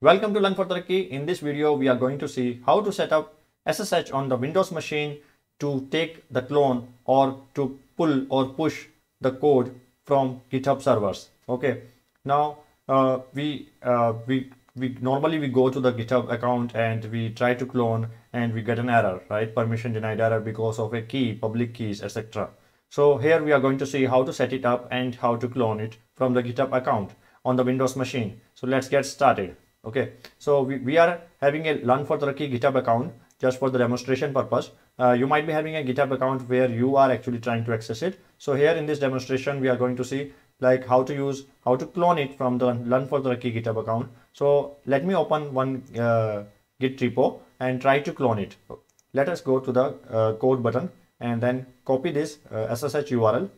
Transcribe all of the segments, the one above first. Welcome to Learn4Tarakki. In this video, we are going to see how to set up SSH on the Windows machine to take the clone or to pull or push the code from GitHub servers. Okay. Now, we normally go to the GitHub account and we try to clone and we get an error, right? Permission denied error because of a key, public keys, etc. So here we are going to see how to set it up and how to clone it from the GitHub account on the Windows machine. So let's get started. Okay, so we are having a Learn4Tarakki GitHub account just for the demonstration purpose. You might be having a GitHub account where you are actually trying to access it. So here in this demonstration, we are going to see like how to clone it from the Learn4Tarakki GitHub account. So let me open one Git repo and try to clone it. Let us go to the code button and then copy this SSH URL.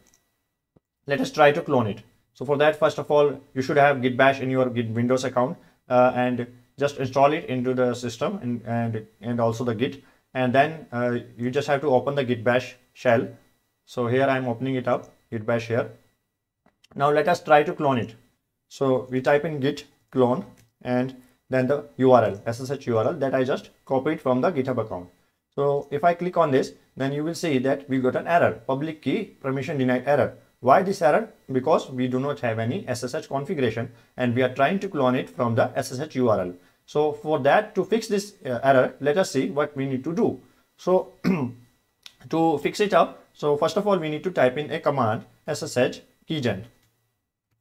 Let us try to clone it. So for that, first of all, you should have git bash in your Windows account. And just install it into the system and also the git, and then you just have to open the git bash shell. So here I'm opening it up, git bash here. Now let us try to clone it. So we type in git clone and then the URL, SSH URL that I just copied from the GitHub account. So if I click on this, then you will see that we got an error, public key permission denied error. Why this error? Because we do not have any SSH configuration and we are trying to clone it from the SSH URL. So for that, to fix this error, let us see what we need to do. So to fix it up, so first of all, we need to type in a command ssh keygen.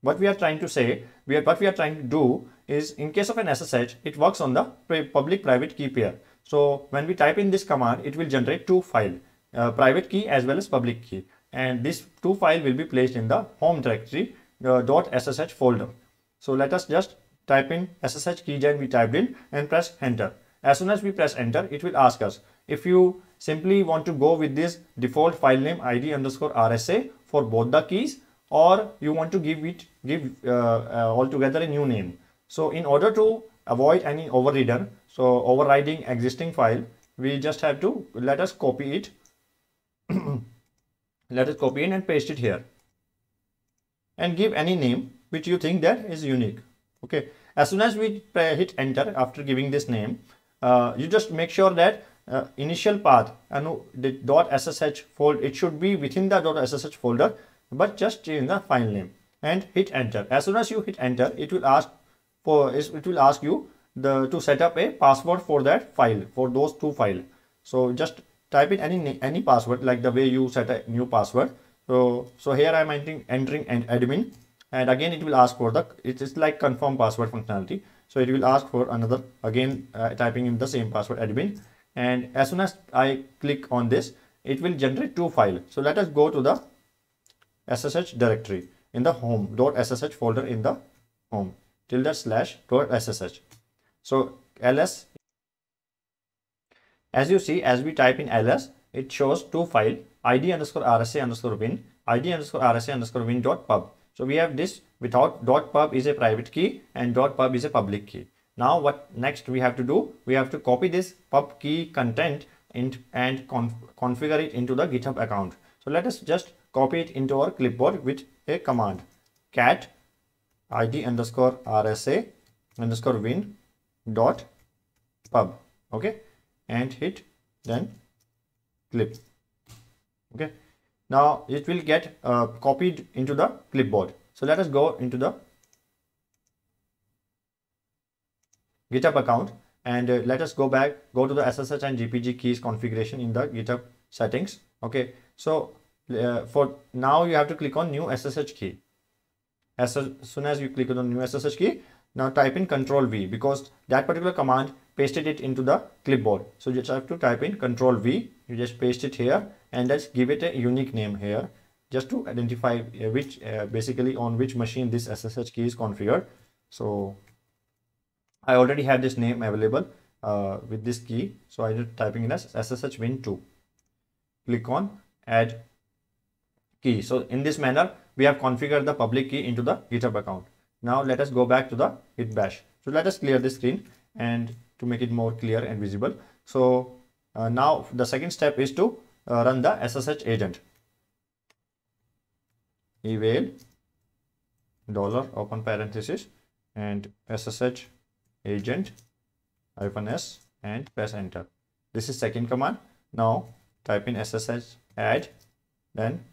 What we are trying to say, what we are trying to do is, in case of an SSH, it works on the public-private key pair. So when we type in this command, it will generate two files, private key as well as public key. And this two file will be placed in the home directory, .ssh folder. So let us just type in ssh keygen, we typed in, and press enter. As soon as we press enter, it will ask us, if you simply want to go with this default file name id_RSA for both the keys, or you want to give altogether a new name. So in order to avoid any overreader, so overriding existing file, we just have to, let us copy it. Let us copy it and paste it here and give any name which you think that is unique. Okay, as soon as we hit enter after giving this name, you just make sure that initial path and the .ssh folder, it should be within the .ssh folder, but just change the file name and hit enter. As soon as you hit enter, it will ask for, it will ask you to set up a password for that file, for those two files. So just type in any password, like the way you set a new password. So here I'm entering admin, and again it will ask for the, it is like confirm password functionality. So it will ask for another, again typing in the same password admin. And as soon as I click on this, it will generate two files. So let us go to the SSH directory in the home, .ssh folder in the home, tilde slash .ssh. So ls. As you see, as we type in ls, it shows two file, id_RSA_win, id_RSA_win.pub. So we have this without .pub is a private key and .pub is a public key. Now what next we have to do? We have to copy this pub key content and configure it into the GitHub account. So let us just copy it into our clipboard with a command cat id_RSA_win.pub. Okay. And hit then clip. Okay, now it will get copied into the clipboard. So let us go into the GitHub account and let us go back, go to the SSH and GPG keys configuration in the GitHub settings. Okay, so for now you have to click on new SSH key. As soon as you click on the new SSH key, now type in Ctrl+V, because that particular command pasted it into the clipboard. So you just have to type in Ctrl+V, you just paste it here and just give it a unique name here, just to identify which basically on which machine this SSH key is configured. So I already have this name available with this key. So I just typing in as sshwin2. Click on add key. So in this manner, we have configured the public key into the GitHub account. Now let us go back to the git bash. So let us clear this screen and to make it more clear and visible. So now the second step is to run the SSH agent. Eval $, open parenthesis, and SSH agent -s and press enter. This is second command. Now type in ssh add, then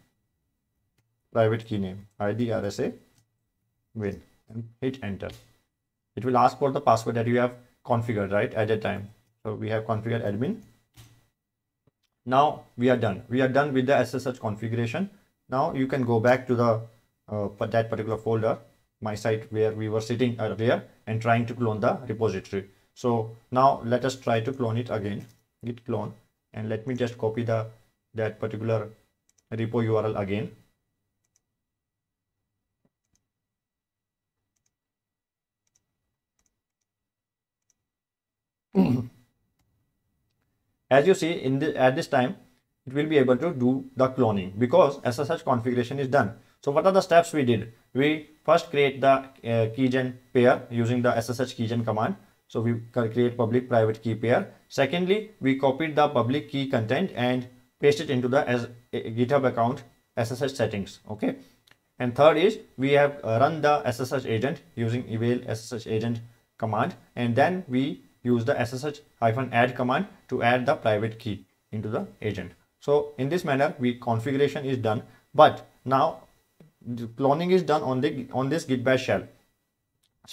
private key name id RSA win and hit enter. It will ask for the password that you have configured right at that time. So we have configured admin. Now we are done. We are done with the SSH configuration. Now you can go back to the that particular folder, my site where we were sitting earlier and trying to clone the repository. So now let us try to clone it again. Git clone, and let me just copy that particular repo URL again. As you see in the at this time, it will be able to do the cloning because SSH configuration is done. So what are the steps we did? We first create the keygen pair using the SSH keygen command. So we create public private key pair. Secondly, we copied the public key content and paste it into the GitHub account SSH settings. Okay. And third is we have run the SSH agent using eval SSH agent command, and then we use the ssh-add command to add the private key into the agent. So in this manner, we configuration is done, but now the cloning is done on this git bash shell.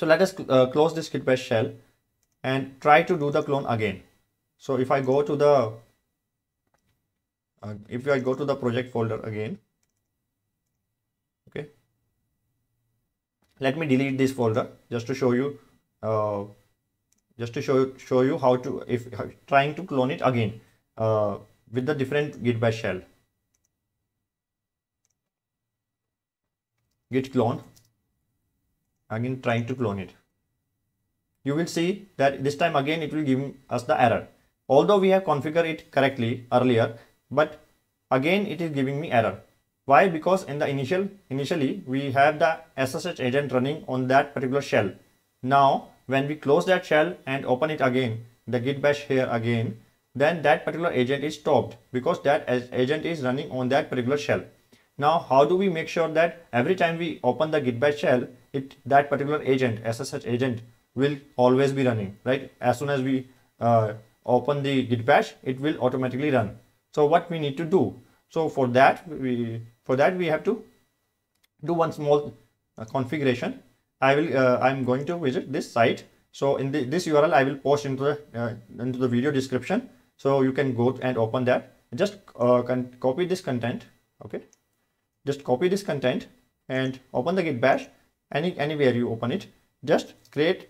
So let us close this git bash shell and try to do the clone again. So if I go to the project folder again, okay. Let me delete this folder just to show you. Just to show you how to trying to clone it again with the different git bash shell. Git clone, again trying to clone it. You will see that this time again it will give us the error. Although we have configured it correctly earlier, but again it is giving me error. Why? Because in the initially we have the SSH agent running on that particular shell. Now when we close that shell and open it again, the git bash here again, then that particular agent is stopped because that agent is running on that particular shell. Now, how do we make sure that every time we open the git bash shell, that particular agent, SSH agent, will always be running, right? As soon as we open the git bash, it will automatically run. So what we need to do? So for that, we have to do one small configuration. I'm going to visit this site. So in this URL, I will post into the video description. So you can go and open that. Just copy this content. Okay, just copy this content and open the git bash. Anywhere you open it, just create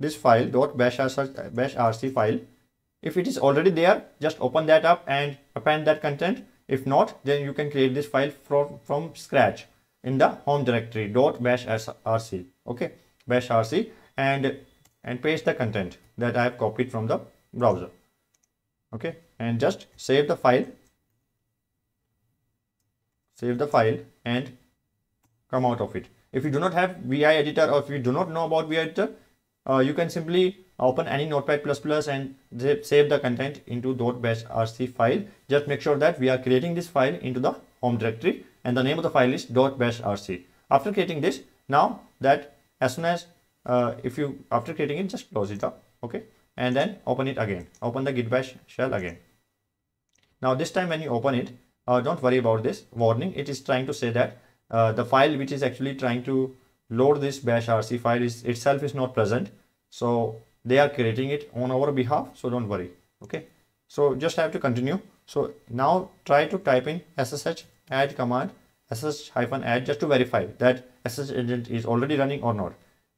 this file .bashrc file. If it is already there, just open that up and append that content. If not, then you can create this file from scratch in the home directory .bashrc, okay, bashrc, and paste the content that I have copied from the browser, okay, and just save the file, and come out of it. If you do not have vi editor, or if you do not know about vi editor, you can simply open any notepad++ and save the content into .bashrc file. Just make sure that we are creating this file into the home directory, and the name of the file is .bashrc. After creating this, now that as soon as after creating it, just close it up, okay, and then open it again. Open the git bash shell again. Now this time when you open it, don't worry about this warning. It is trying to say that the file which is actually trying to load this bashrc file itself is not present. So they are creating it on our behalf. So don't worry. Okay. So just have to continue. So now try to type in ssh add command, ssh-add, just to verify that SSH agent is already running or not.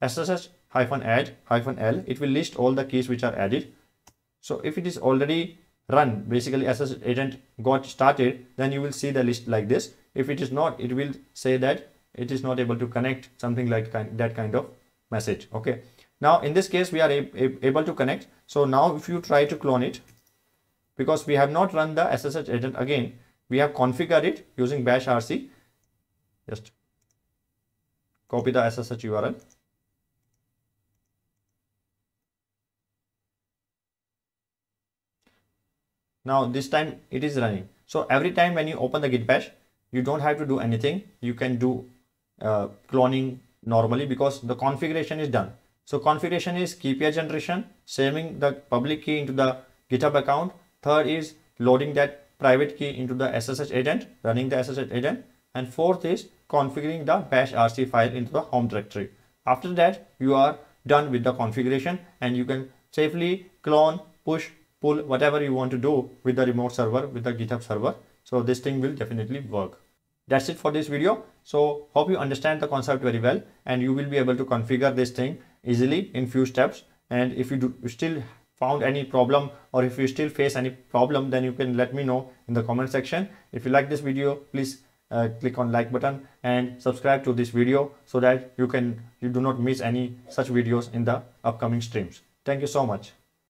ssh-add -l, it will list all the keys which are added. So if it is already run, basically SSH agent got started, then you will see the list like this. If it is not, it will say that it is not able to connect, something like that kind of message. Okay. Now in this case, we are able to connect. So now if you try to clone it, because we have not run the SSH agent again, we have configured it using bashrc. Just copy the SSH URL. Now this time it is running. So every time when you open the git bash, you don't have to do anything. You can do cloning normally because the configuration is done. So configuration is key pair generation, saving the public key into the GitHub account. Third is loading that private key into the SSH agent, running the SSH agent. And fourth is configuring the bashrc file into the home directory. After that, you are done with the configuration and you can safely clone, push, pull, whatever you want to do with the remote server, with the GitHub server. So this thing will definitely work. That's it for this video. So hope you understand the concept very well and you will be able to configure this thing easily in few steps. And if you still found any problem or if you still face any problem, then you can let me know in the comment section. If you like this video, please click on like button and subscribe to this video so that you do not miss any such videos in the upcoming streams. Thank you so much.